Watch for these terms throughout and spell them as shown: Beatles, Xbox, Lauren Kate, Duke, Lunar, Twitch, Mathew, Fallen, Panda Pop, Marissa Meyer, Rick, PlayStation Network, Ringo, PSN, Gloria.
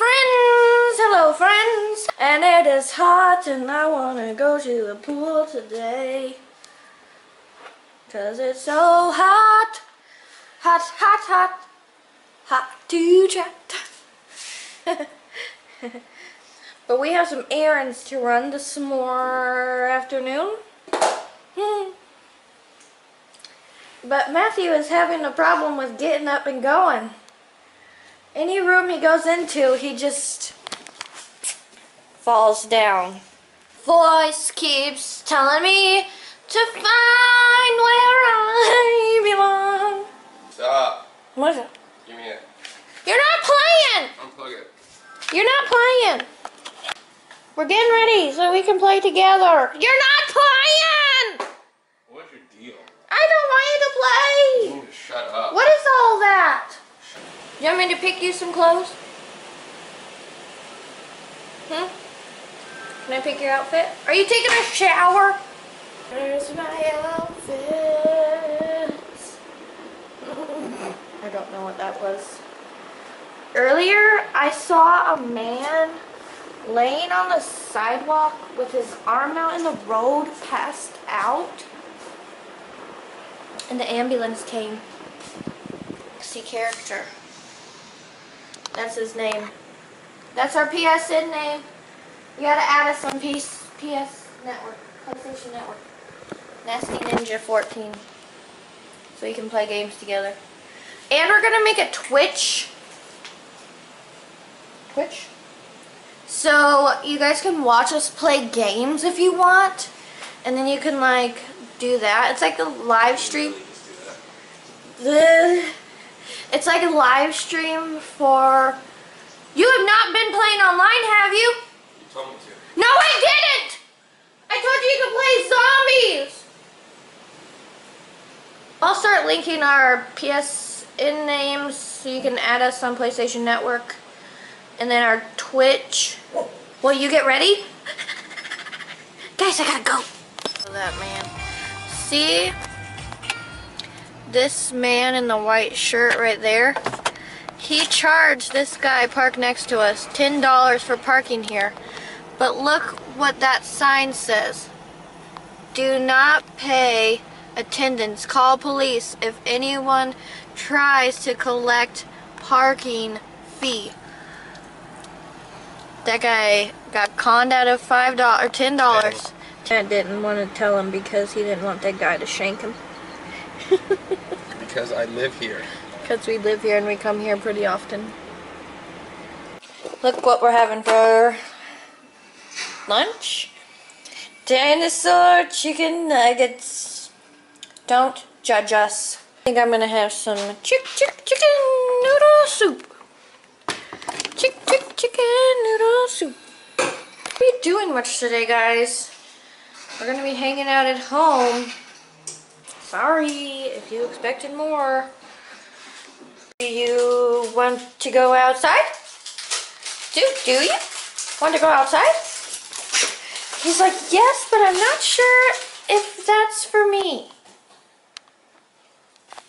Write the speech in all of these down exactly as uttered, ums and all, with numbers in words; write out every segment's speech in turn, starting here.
friends! Hello friends! And it is hot and I wanna go to the pool today, 'cause it's so hot! Hot, hot, hot! Hot to chat! But we have some errands to run this more afternoon. But Matthew is having a problem with getting up and going. Any room he goes into, he just falls down. Voice keeps telling me to find where I belong. Stop. What is it? Give me it. You're not playing! Unplug it. You're not playing. We're getting ready so we can play together. You're not playing! What's your deal? I don't want you to play! You need to shut up. What is all that? You want me to pick you some clothes? Hmm? Can I pick your outfit? Are you taking a shower? Where's my outfit? I don't know what that was. Earlier, I saw a man laying on the sidewalk with his arm out in the road, passed out, and the ambulance came. See character. That's his name. That's our P S N name. You gotta add us on P S Network, PlayStation Network. Nasty Ninja fourteen. So you can play games together. And we're gonna make a Twitch. Twitch? So you guys can watch us play games if you want, and then you can like do that. It's like a live stream. It's like a live stream for. You have not been playing online, have you? You told me to. No, I didn't. I told you you could play zombies. I'll start linking our P S N names so you can add us on PlayStation Network. And then our Twitch. Will you get ready? Guys, I gotta go. That man. See? This man in the white shirt right there. He charged this guy parked next to us ten dollars for parking here. But look what that sign says. Do not pay attendance. Call police if anyone tries to collect parking fee. That guy got conned out of five dollars, ten dollars. I didn't want to tell him because he didn't want that guy to shank him. Because I live here. Because we live here and we come here pretty often. Look what we're having for lunch. Dinosaur chicken nuggets. Don't judge us. I think I'm gonna have some chick chick chicken noodle soup. Chick chick chicken noodle soup. What are you doing much today, guys? We're gonna be hanging out at home. Sorry if you expected more. Do you want to go outside? Do do you want to go outside? He's like, yes, but I'm not sure if that's for me.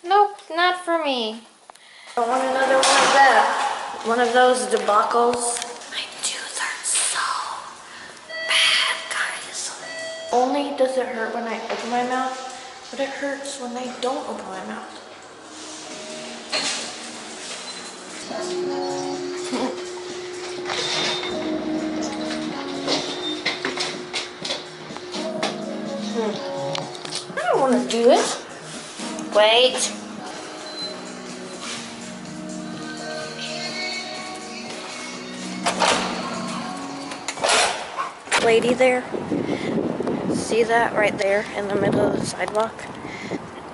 Nope, not for me. I want another one of that. One of those debacles. My tooth hurts so bad, guys. Only does it hurt when I open my mouth, but it hurts when I don't open my mouth. hmm. I don't want to do it. Wait. Lady there, see that right there in the middle of the sidewalk?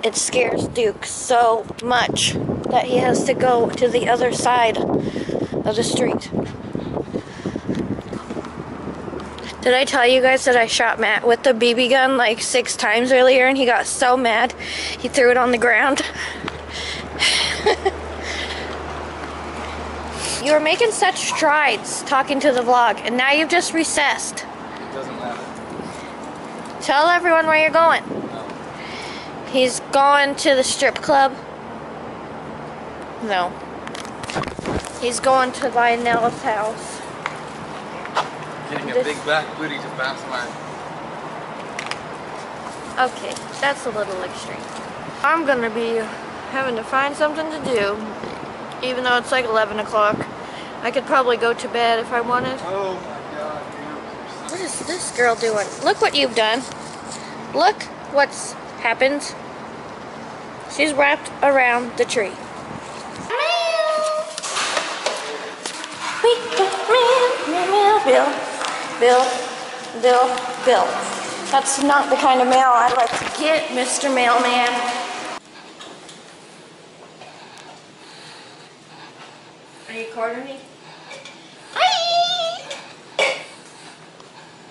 It scares Duke so much that he has to go to the other side of the street. Did I tell you guys that I shot Matt with the B B gun like six times earlier and he got so mad he threw it on the ground? You were making such strides talking to the vlog and now you've just recessed. Doesn't matter. Tell everyone where you're going. No. He's going to the strip club. No. He's going to Lionella's house. Getting this. A big black booty to bounce mine. Okay, that's a little extreme. I'm gonna be having to find something to do, even though it's like eleven o'clock. I could probably go to bed if I wanted. Oh my God, dude. What is this girl doing? Look what you've done. Look what's happened. She's wrapped around the tree. Bill, Bill, Bill, Bill. That's not the kind of mail I like to get, Mister Mailman. Are you recording me? Hi!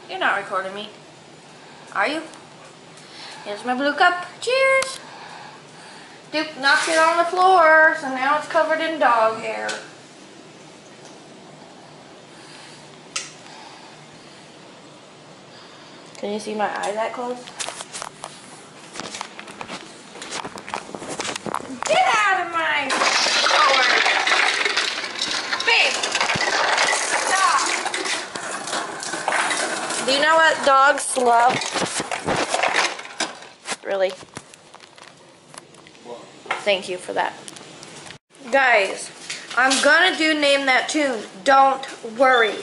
You're not recording me. Are you? Here's my blue cup. Cheers! Duke knocked it on the floor, so now it's covered in dog hair. Can you see my eye that close? Get out of my door! Babe! Stop! Do you know what dogs love? Really? What? Thank you for that. Guys, I'm gonna do Name That Tune. Don't worry.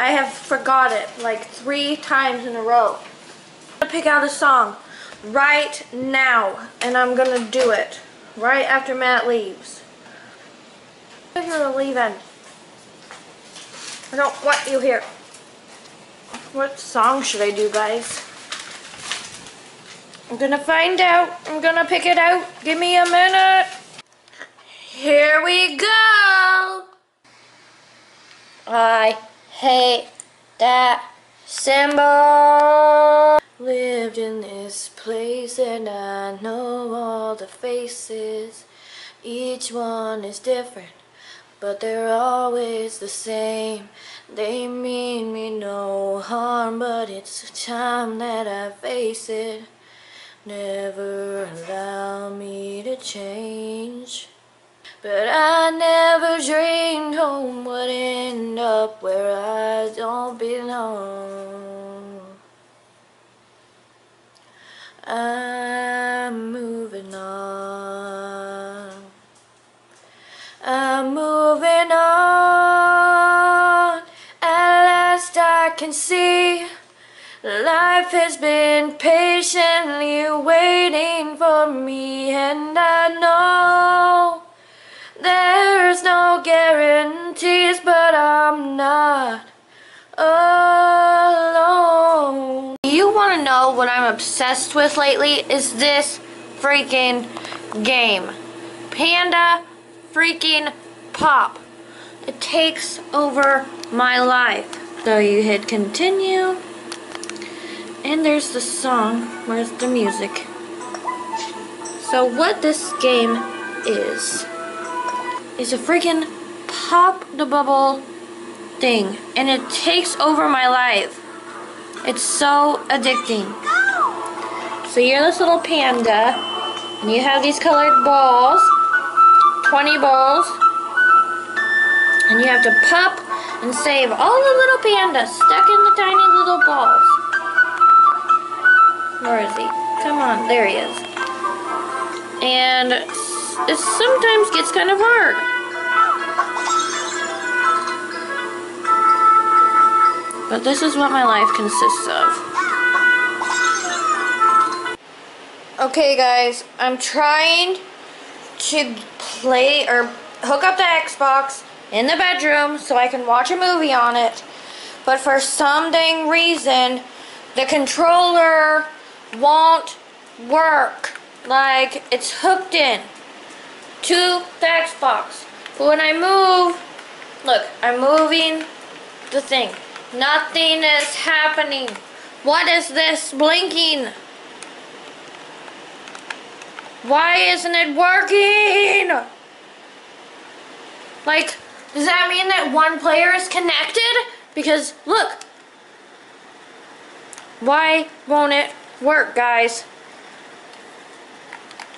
I have forgot it like three times in a row. I'm gonna pick out a song right now, and I'm gonna do it right after Matt leaves. I'm gonna leave in. I don't want you here. What song should I do, guys? I'm gonna find out. I'm gonna pick it out. Give me a minute. Here we go. I hate that symbol. Lived in this place and I know all the faces. Each one is different, but they're always the same. They mean me no harm, but it's time that I face it. Never allow me to change. But I never dreamed home would end up where I don't belong. I'm moving on. I'm moving on. At last I can see life has been patiently waiting for me, and I know there's no guarantees, but I'm not alone. You want to know what I'm obsessed with lately? Is this freaking game. Panda freaking Pop. It takes over my life. So you hit continue. And there's the song. Where's the music? So what this game is... It's a freaking pop the bubble thing, and it takes over my life. It's so addicting. So you're this little panda, and you have these colored balls, twenty balls, and you have to pop and save all the little pandas stuck in the tiny little balls. Where is he? Come on, there he is. And it sometimes gets kind of hard. But this is what my life consists of. Okay guys, I'm trying to play or hook up the Xbox in the bedroom so I can watch a movie on it. But for some dang reason, the controller won't work. Like, it's hooked in to the Xbox. But when I move, look, I'm moving the thing. Nothing is happening. What is this blinking? Why isn't it working? Like, does that mean that one player is connected? Because, look. Why won't it work, guys?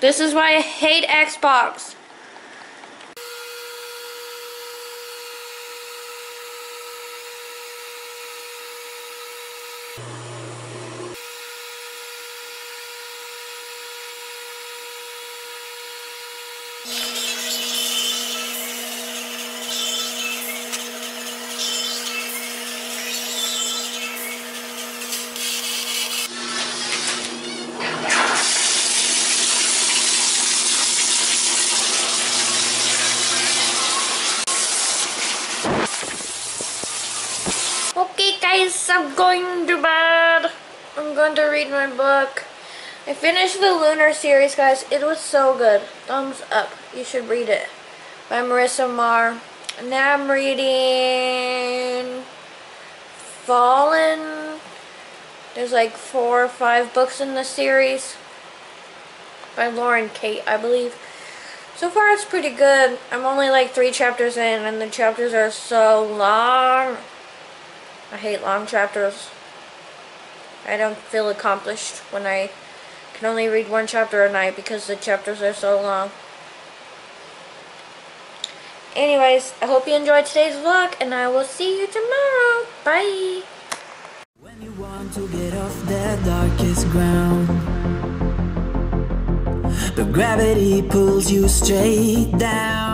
This is why I hate Xbox. guys, I'm going to bed. I'm going to read my book. I finished the Lunar series, guys. It was so good. Thumbs up. You should read it. By Marissa Meyer. Now I'm reading Fallen. There's like four or five books in the series. By Lauren Kate, I believe. So far it's pretty good. I'm only like three chapters in and the chapters are so long. I hate long chapters. I don't feel accomplished when I can only read one chapter a night because the chapters are so long. Anyways, I hope you enjoyed today's vlog and I will see you tomorrow. Bye! When you want to get off the darkest ground, but gravity pulls you straight down.